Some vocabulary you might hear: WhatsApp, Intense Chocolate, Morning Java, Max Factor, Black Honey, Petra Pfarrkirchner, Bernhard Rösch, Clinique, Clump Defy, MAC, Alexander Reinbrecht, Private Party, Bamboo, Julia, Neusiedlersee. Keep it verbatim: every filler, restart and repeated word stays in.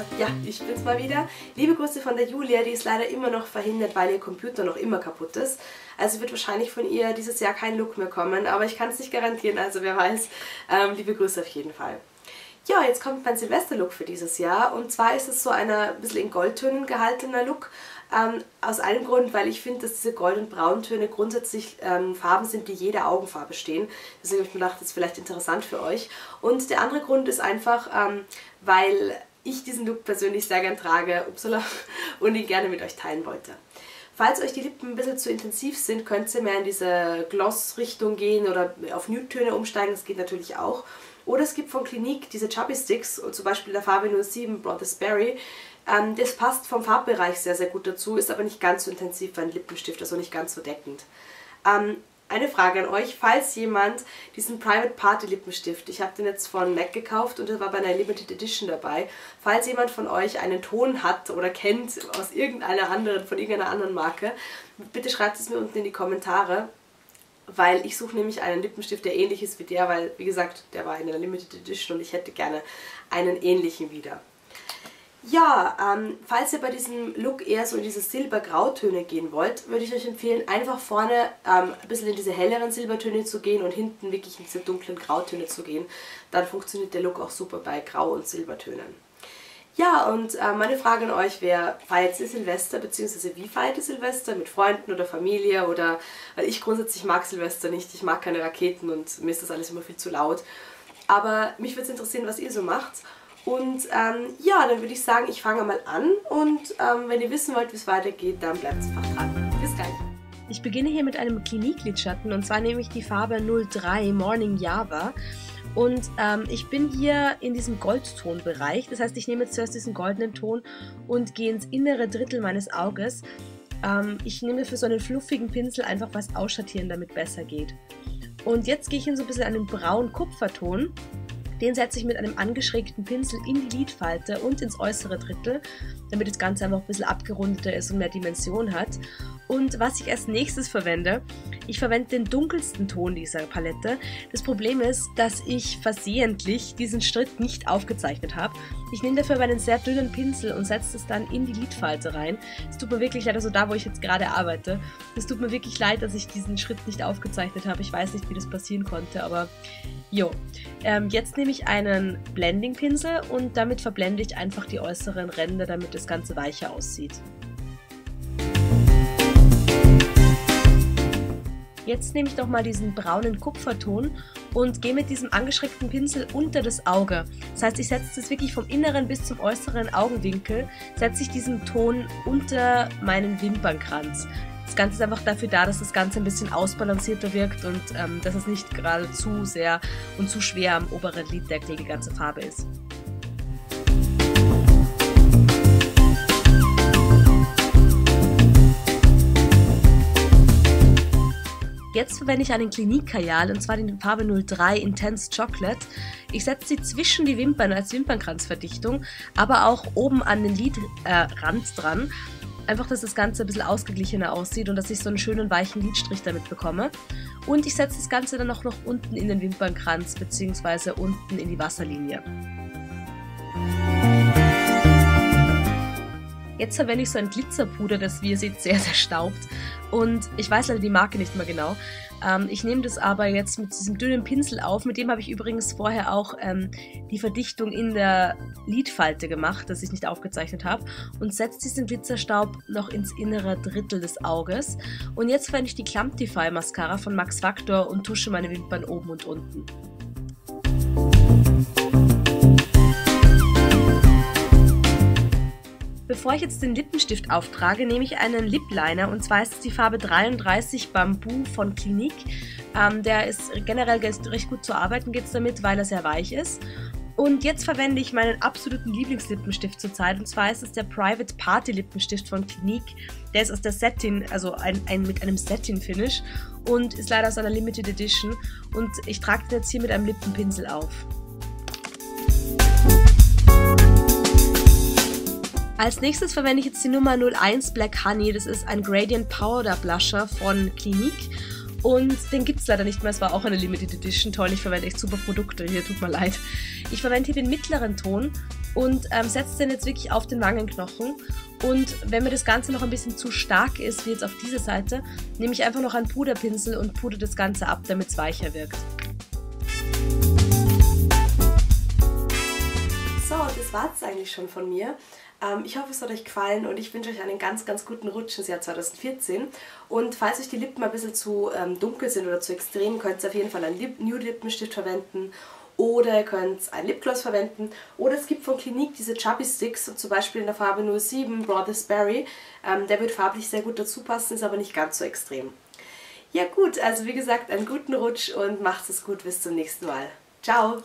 Freunde, ja, ich bin's mal wieder. Liebe Grüße von der Julia, die ist leider immer noch verhindert, weil ihr Computer noch immer kaputt ist. Also wird wahrscheinlich von ihr dieses Jahr kein Look mehr kommen, aber ich kann es nicht garantieren, also wer weiß. Ähm, liebe Grüße auf jeden Fall. Ja, jetzt kommt mein Silvester-Look für dieses Jahr und zwar ist es so ein bisschen in Goldtönen gehaltener Look. Ähm, aus einem Grund, weil ich finde, dass diese Gold- und Brauntöne grundsätzlich ähm, Farben sind, die jeder Augenfarbe stehen. Deswegen habe ich mir gedacht, das ist vielleicht interessant für euch. Und der andere Grund ist einfach, ähm, weil ich diesen Look persönlich sehr gern trage, upsala, und ihn gerne mit euch teilen wollte. Falls euch die Lippen ein bisschen zu intensiv sind, könnt ihr mehr in diese Gloss-Richtung gehen oder auf Nude-Töne umsteigen, das geht natürlich auch. Oder es gibt von Clinique diese Chubby Sticks, zum Beispiel der Farbe null sieben Brothers Berry. Ähm, das passt vom Farbbereich sehr, sehr gut dazu, ist aber nicht ganz so intensiv wie ein Lippenstift, also nicht ganz so deckend. Ähm, eine Frage an euch, falls jemand diesen Private Party Lippenstift, ich habe den jetzt von MAC gekauft und der war bei einer Limited Edition dabei, falls jemand von euch einen Ton hat oder kennt aus irgendeiner anderen, von irgendeiner anderen Marke, bitte schreibt es mir unten in die Kommentare. Weil ich suche nämlich einen Lippenstift, der ähnlich ist wie der, weil, wie gesagt, der war in der Limited Edition und ich hätte gerne einen ähnlichen wieder. Ja, ähm, falls ihr bei diesem Look eher so in diese Silber-Grautöne gehen wollt, würde ich euch empfehlen, einfach vorne ähm, ein bisschen in diese helleren Silbertöne zu gehen und hinten wirklich in diese dunklen Grautöne zu gehen. Dann funktioniert der Look auch super bei Grau- und Silbertönen. Ja, und äh, meine Frage an euch wäre, feiert ihr Silvester, beziehungsweise wie feiert ihr Silvester? Mit Freunden oder Familie oder, weil ich grundsätzlich mag Silvester nicht, ich mag keine Raketen und mir ist das alles immer viel zu laut. Aber mich würde es interessieren, was ihr so macht. Und ähm, ja, dann würde ich sagen, ich fange mal an und ähm, wenn ihr wissen wollt, wie es weitergeht, dann bleibt einfach dran. Bis gleich! Ich beginne hier mit einem Clinique-Lidschatten und zwar nehme ich die Farbe null drei Morning Java. Und ähm, ich bin hier in diesem Goldtonbereich, das heißt, ich nehme jetzt zuerst diesen goldenen Ton und gehe ins innere Drittel meines Auges. Ähm, ich nehme für so einen fluffigen Pinsel einfach was ausschattieren, damit besser geht. Und jetzt gehe ich in so ein bisschen einen braunen Kupferton. Den setze ich mit einem angeschrägten Pinsel in die Lidfalte und ins äußere Drittel, damit das Ganze einfach ein bisschen abgerundeter ist und mehr Dimension hat. Und was ich als nächstes verwende, ich verwende den dunkelsten Ton dieser Palette. Das Problem ist, dass ich versehentlich diesen Schritt nicht aufgezeichnet habe. Ich nehme dafür meinen sehr dünnen Pinsel und setze es dann in die Lidfalte rein. Es tut mir wirklich leid, also da, wo ich jetzt gerade arbeite, es tut mir wirklich leid, dass ich diesen Schritt nicht aufgezeichnet habe. Ich weiß nicht, wie das passieren konnte, aber jo. Ähm, jetzt nehme ich einen Blending-Pinsel und damit verblende ich einfach die äußeren Ränder, damit das Ganze weicher aussieht. Jetzt nehme ich nochmal diesen braunen Kupferton und gehe mit diesem angeschrägten Pinsel unter das Auge. Das heißt, ich setze das wirklich vom inneren bis zum äußeren Augenwinkel, setze ich diesen Ton unter meinen Wimpernkranz. Das Ganze ist einfach dafür da, dass das Ganze ein bisschen ausbalancierter wirkt und ähm, dass es nicht gerade zu sehr und zu schwer am oberen Liddeckel die ganze Farbe ist. Jetzt verwende ich einen Clinique-Kajal und zwar die Farbe null drei Intense Chocolate. Ich setze sie zwischen die Wimpern als Wimpernkranzverdichtung, aber auch oben an den Lidrand äh, dran. Einfach, dass das Ganze ein bisschen ausgeglichener aussieht und dass ich so einen schönen weichen Lidstrich damit bekomme. Und ich setze das Ganze dann auch noch unten in den Wimpernkranz bzw. unten in die Wasserlinie. Jetzt verwende ich so ein Glitzerpuder, das, wie ihr seht, sehr, sehr staubt. Und ich weiß leider die Marke nicht mehr genau. Ähm, ich nehme das aber jetzt mit diesem dünnen Pinsel auf. Mit dem habe ich übrigens vorher auch ähm, die Verdichtung in der Lidfalte gemacht, das ich nicht aufgezeichnet habe. Und setze diesen Glitzerstaub noch ins innere Drittel des Auges. Und jetzt verwende ich die Clump Defy Mascara von Max Factor und tusche meine Wimpern oben und unten. Bevor ich jetzt den Lippenstift auftrage, nehme ich einen Lip-Liner und zwar ist es die Farbe dreiunddreißig Bamboo von Clinique. Ähm, der ist generell recht gut zu arbeiten, geht es damit, weil er sehr weich ist. Und jetzt verwende ich meinen absoluten Lieblingslippenstift zurzeit und zwar ist es der Private Party Lippenstift von Clinique. Der ist aus der Satin, also ein, ein, mit einem Satin-Finish und ist leider aus einer Limited Edition und ich trage den jetzt hier mit einem Lippenpinsel auf. Als nächstes verwende ich jetzt die Nummer null eins Black Honey, das ist ein Gradient Powder Blusher von Clinique und den gibt es leider nicht mehr, es war auch eine Limited Edition, toll, ich verwende echt super Produkte hier, tut mir leid. Ich verwende hier den mittleren Ton und ähm, setzt den jetzt wirklich auf den Wangenknochen. Und wenn mir das Ganze noch ein bisschen zu stark ist, wie jetzt auf dieser Seite, nehme ich einfach noch einen Puderpinsel und pudere das Ganze ab, damit es weicher wirkt. So, das war es eigentlich schon von mir. Ähm, ich hoffe, es hat euch gefallen und ich wünsche euch einen ganz, ganz guten Rutsch ins Jahr zweitausendvierzehn. Und falls euch die Lippen ein bisschen zu ähm, dunkel sind oder zu extrem, könnt ihr auf jeden Fall einen Lip- Nude-Lippenstift verwenden. Oder ihr könnt ein Lipgloss verwenden. Oder es gibt von Clinique diese Chubby Sticks, und zum Beispiel in der Farbe null sieben Brothers Berry. Ähm, der wird farblich sehr gut dazu passen, ist aber nicht ganz so extrem. Ja gut, also wie gesagt, einen guten Rutsch und macht es gut, bis zum nächsten Mal. Ciao!